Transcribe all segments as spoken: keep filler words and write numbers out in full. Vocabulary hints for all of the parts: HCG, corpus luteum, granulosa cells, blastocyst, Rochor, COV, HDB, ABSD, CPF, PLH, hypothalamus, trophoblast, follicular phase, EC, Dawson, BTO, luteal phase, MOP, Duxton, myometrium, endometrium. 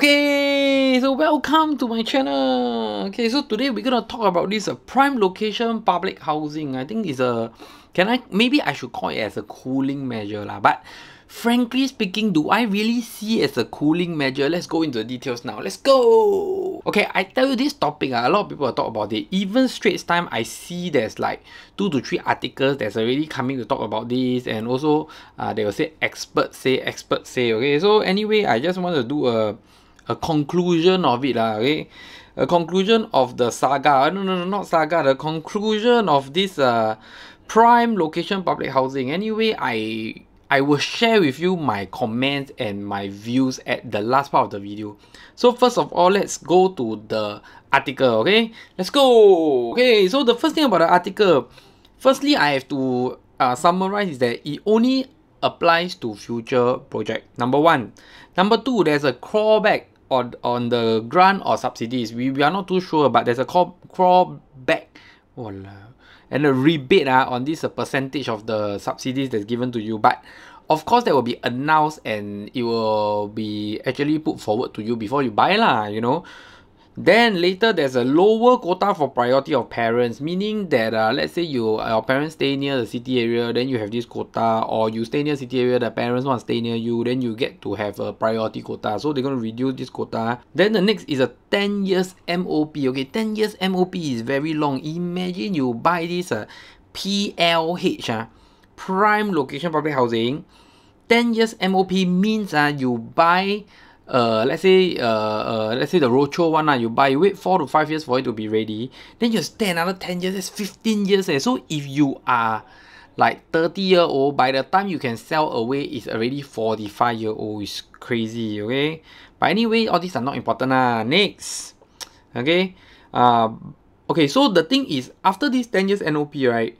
Okay, so welcome to my channel. Okay, so today we're gonna talk about this uh, prime location public housing. I think it's a can I maybe I should call it as a cooling measure lah, but frankly speaking, do I really see it as a cooling measure? Let's go into the details now. Let's go. Okay, I tell you this topic, uh, a lot of people talk about it. Even Straits Times, I see there's like two to three articles that's already coming to talk about this. And also, uh, they will say experts say, experts say. Okay, so anyway, I just want to do a, a conclusion of it. Uh, okay, a conclusion of the saga. No, no, no, not saga. The conclusion of this uh, prime location public housing. Anyway, I... I will share with you my comments and my views at the last part of the video. So first of all, let's go to the article, okay? Let's go! Okay, so the first thing about the article, firstly, I have to uh, summarize is that it only applies to future projects, number one. Number two, there's a clawback on, on the grant or subsidies. We, we are not too sure, but there's a clawback. Oh, and a rebate uh, on this uh, percentage of the subsidies that's given to you. But of course, that will be announced and it will be actually put forward to you before you buy lah, you know. Then later, there's a lower quota for priority of parents, meaning that uh, let's say you, uh, your parents stay near the city area, then you have this quota, or you stay near city area, the parents want to stay near you, then you get to have a priority quota. So they're going to reduce this quota. Then the next is a ten years M O P. Okay, ten years M O P is very long. Imagine you buy this uh, P L H, uh, prime location public housing. ten years M O P means uh, you buy... Uh, let's say uh, uh, let's say the Rochor one, uh, you buy, you wait four to five years for it to be ready. Then you stay another ten years, that's fifteen years. Eh. So if you are like thirty year old, by the time you can sell away, it's already forty-five year old. It's crazy, okay? But anyway, all these are not important. Uh. Next, okay? Uh, okay, so the thing is, after this ten years N O P, right,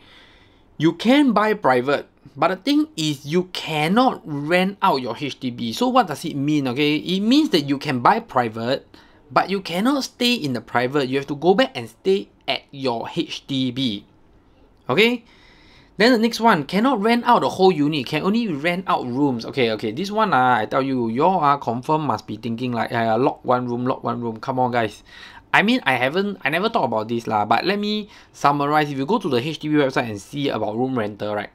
you can buy private. But the thing is, you cannot rent out your H D B. So what does it mean, okay? It means that you can buy private, but you cannot stay in the private. You have to go back and stay at your H D B, okay? Then the next one, cannot rent out the whole unit, can only rent out rooms. Okay, okay, this one, uh, I tell you, y'all uh, confirm must be thinking like, uh, lock one room, lock one room. Come on, guys. I mean, I haven't, I never thought about this, lah, but let me summarize. If you go to the H D B website and see about room rental, right?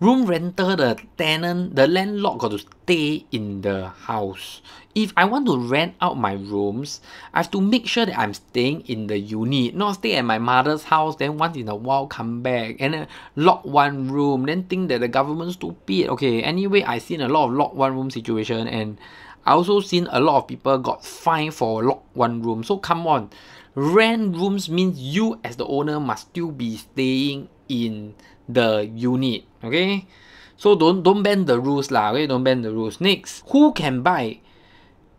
Room rental, the tenant, the landlord got to stay in the house. If I want to rent out my rooms, I have to make sure that I'm staying in the unit, not stay at my mother's house, then once in a while come back, and then lock one room, then think that the government's stupid. Okay, anyway, I've seen a lot of lock one room situation, and I also seen a lot of people got fined for lock one room. So come on, rent rooms means you as the owner must still be staying in the unit, okay? So don't don't bend the rules lah, okay? Don't bend the rules. Next, who can buy?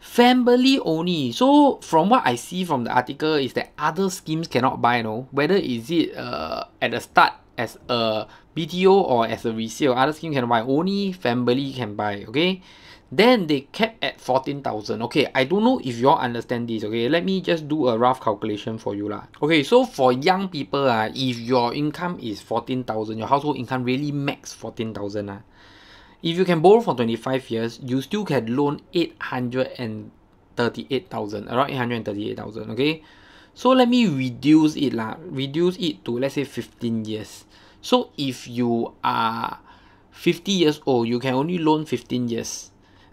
Family only. So from what I see from the article is that other schemes cannot buy, no? Whether is it uh, at the start as a B T O or as a resale, other scheme can buy, only family can buy, okay? Then they kept at fourteen thousand. Okay, I don't know if you all understand this, okay? Let me just do a rough calculation for you lah. Okay, so for young people, uh, if your income is fourteen thousand, your household income really max fourteen thousand. Uh, if you can borrow for twenty-five years, you still can loan eight hundred thirty-eight thousand, around eight hundred thirty-eight thousand, okay? So let me reduce it lah. Reduce it to, let's say, fifteen years. So if you are fifty years old, you can only loan fifteen years.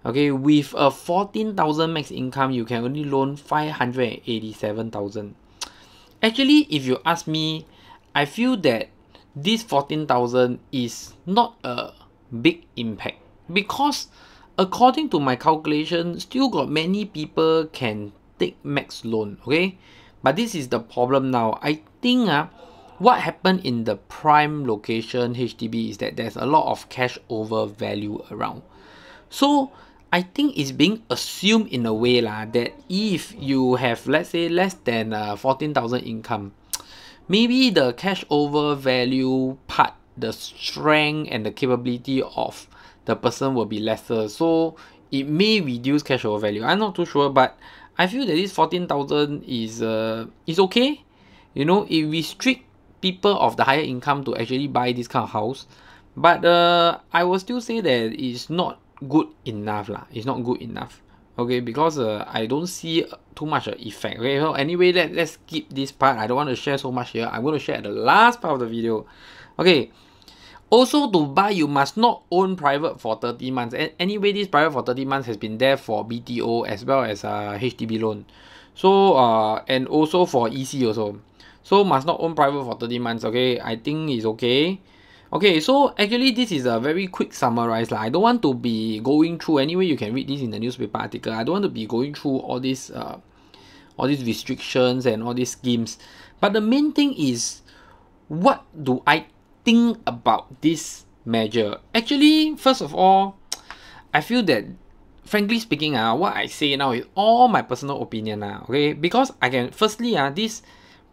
Okay, with a fourteen thousand max income, you can only loan five hundred eighty-seven thousand. Actually, if you ask me, I feel that this fourteen thousand is not a big impact, because according to my calculation, still got many people can take max loan, okay? But this is the problem now. I think uh, what happened in the prime location H D B is that there's a lot of cash over value around. So I think it's being assumed in a way lah, that if you have, let's say, less than uh, fourteen thousand income, maybe the cash over value part, the strength and the capability of the person will be lesser. So it may reduce cash over value. I'm not too sure, but I feel that this fourteen thousand is uh, is okay. You know, it restricts people of the higher income to actually buy this kind of house. But uh, I will still say that it's not good enough lah. It's not good enough. okay, because uh, I don't see too much uh, effect. Okay, so anyway, let, let's skip this part. I don't want to share so much here. I'm going to share at the last part of the video. Okay, also to buy, you must not own private for thirty months. And anyway, this private for thirty months has been there for B T O as well as uh, H D B loan. So, uh, and also for E C also. So, must not own private for thirty months. Okay, I think it's okay. Okay, so actually this is a very quick summarize lah. I don't want to be going through. Anyway, you can read this in the newspaper article. I don't want to be going through all these, uh, all these restrictions and all these schemes. But the main thing is, what do I think about this measure? Actually, first of all, I feel that, frankly speaking, uh, what I say now is all my personal opinion. Uh, okay, because I can, firstly, uh, this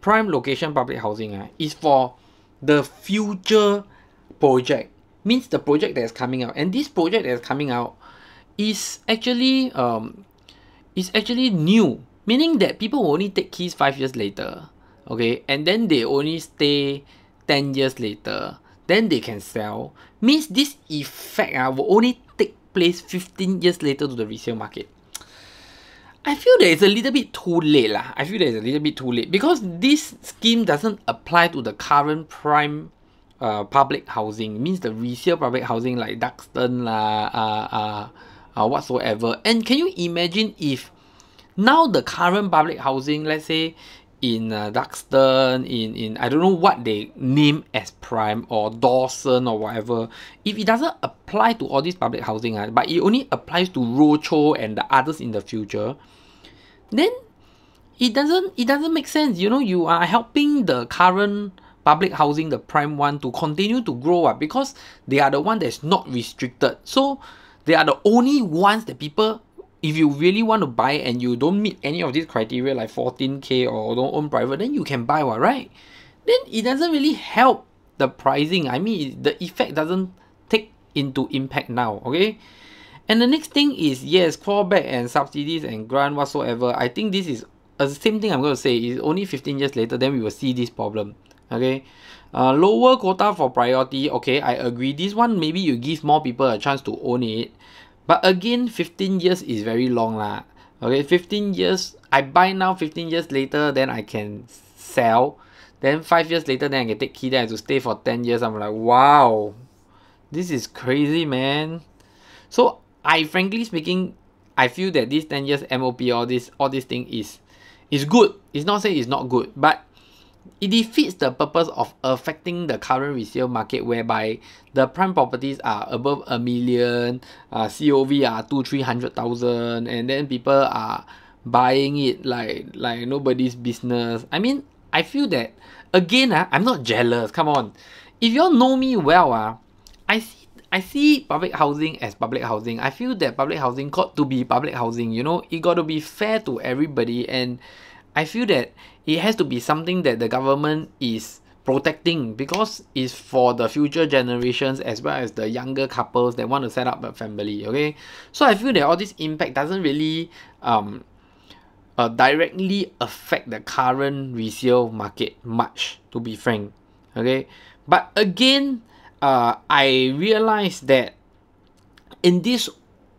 prime location public housing uh, is for the future project, means the project that is coming out, and this project that is coming out is actually um is actually new, meaning that people will only take keys five years later, okay, and then they only stay ten years later, then they can sell. Means this effect uh, will only take place fifteen years later to the resale market. I feel that it's a little bit too late lah. I feel that it's a little bit too late because this scheme doesn't apply to the current prime Uh, public housing, means the resale public housing like Duxton lah, uh, uh, uh, whatsoever. And can you imagine if now the current public housing, let's say in uh, Duxton, in, in I don't know what they name as prime or Dawson or whatever, if it doesn't apply to all these public housing, uh, but it only applies to Rochor and the others in the future, then it doesn't, it doesn't make sense. You know, you are helping the current public housing, the prime one, to continue to grow up because they are the one that's not restricted. So they are the only ones that people, if you really want to buy and you don't meet any of these criteria like fourteen K or don't own private, then you can buy one, right? Then it doesn't really help the pricing. I mean, the effect doesn't take into impact now, okay? And the next thing is, yes, clawback and subsidies and grant whatsoever. I think this is uh, the same thing I'm going to say. It's only fifteen years later, then we will see this problem. Okay, uh, lower quota for priority. Okay, I agree. This one, maybe you give more people a chance to own it. But again, fifteen years is very long lah. Okay, fifteen years, I buy now, fifteen years later, then I can sell. Then five years later, then I can take key, then I have to stay for ten years. I'm like, wow, this is crazy, man. So, I frankly speaking, I feel that this ten years M O P, all this, all this thing is, is good. It's not saying it's not good, but it defeats the purpose of affecting the current resale market whereby the prime properties are above a million, uh, C O V are two, three hundred thousand, and then people are buying it like like nobody's business. I mean, I feel that, again, uh, I'm not jealous, come on. If you all know me well, uh, I see I see public housing as public housing. I feel that public housing got to be public housing, you know, it got to be fair to everybody, and I feel that it has to be something that the government is protecting because it's for the future generations as well as the younger couples that want to set up a family, okay? So I feel that all this impact doesn't really um, uh, directly affect the current resale market much, to be frank, okay? But again, uh, I realized that in this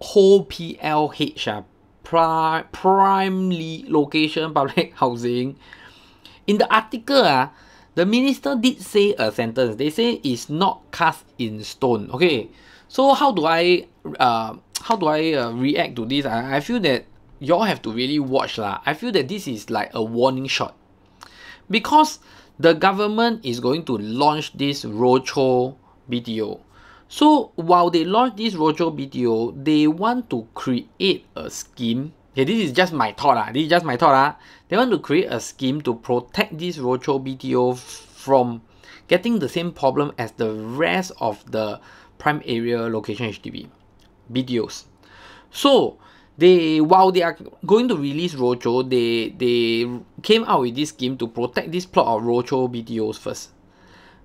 whole P L H, uh, primary location public housing, in the article, uh, the minister did say a sentence. They say it's not cast in stone. Okay, so how do I uh, how do I uh, react to this? I, I feel that y'all have to really watch lah. I feel that this is like a warning shot because the government is going to launch this Rochor B T O. So while they launch this Rochor B T O, they want to create a scheme. Okay, this is just my thought. Ah. This is just my thought. Ah. They want to create a scheme to protect this Rochor B T O from getting the same problem as the rest of the prime area location H D B, B T Os. So they, while they are going to release Rochor, they, they came out with this scheme to protect this plot of Rochor B T Os first.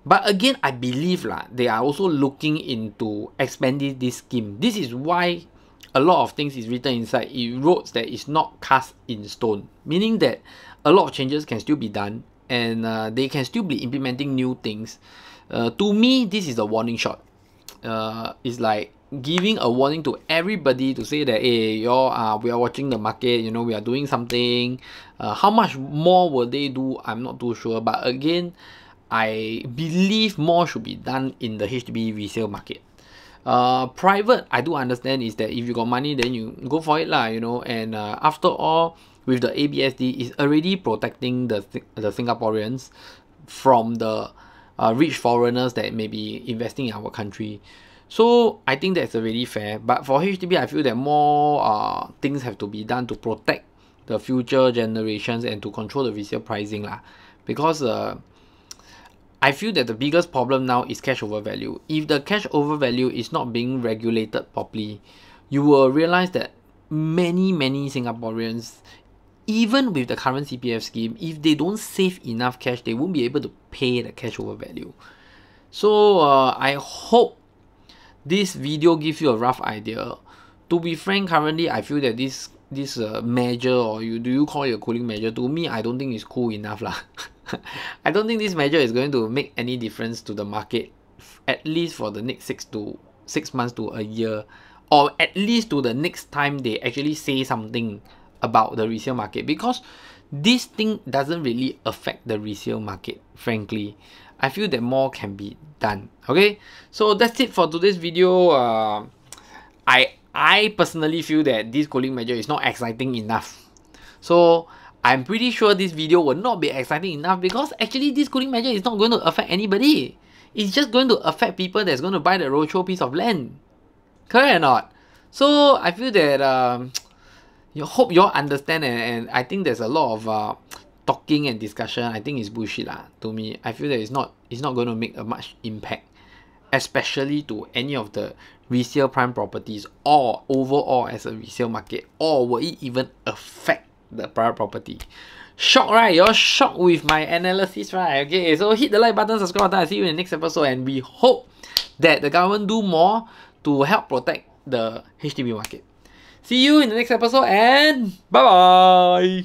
But again, I believe lah, they are also looking into expanding this scheme. This is why a lot of things is written inside. It wrote that it's not cast in stone, meaning that a lot of changes can still be done and uh, they can still be implementing new things. Uh, to me, this is a warning shot. Uh, it's like, giving a warning to everybody to say that, hey, y'all are, we are watching the market, you know, we are doing something. Uh, how much more will they do? I'm not too sure. But again, I believe more should be done in the H D B resale market. Uh, private, I do understand is that if you got money, then you go for it lah, you know. And uh, after all, with the A B S D, is already protecting the the Singaporeans from the uh, rich foreigners that may be investing in our country. So I think that's already fair. But for H D B, I feel that more uh, things have to be done to protect the future generations and to control the resale pricing lah. Because uh, I feel that the biggest problem now is cash over value. If the cash over value is not being regulated properly, you will realize that many, many Singaporeans, even with the current C P F scheme, if they don't save enough cash, they won't be able to pay the cash over value. So uh, I hope this video gives you a rough idea. To be frank, currently, I feel that this this uh, measure, or you do you call it a cooling measure, to me, I don't think it's cool enough lah. I don't think this measure is going to make any difference to the market, at least for the next six to six months to a year, or at least to the next time they actually say something about the resale market, because this thing doesn't really affect the resale market, frankly. I feel that more can be done. Okay, so that's it for today's video. Uh, I I personally feel that this cooling measure is not exciting enough. So I'm pretty sure this video will not be exciting enough, because actually this cooling measure is not going to affect anybody. It's just going to affect people that's going to buy the Rochor piece of land. Correct or not? So I feel that um, you hope you all understand, and, and I think there's a lot of uh, talking and discussion. I think it's bullshit lah, to me. I feel that it's not, it's not going to make a much impact, especially to any of the resale prime properties or overall as a resale market, or will it even affect the prior property. Shocked, right? You're shocked with my analysis, right? Okay, so hit the like button, subscribe button. I'll see you in the next episode, and we hope that the government do more to help protect the H D B market. See you in the next episode, and bye-bye!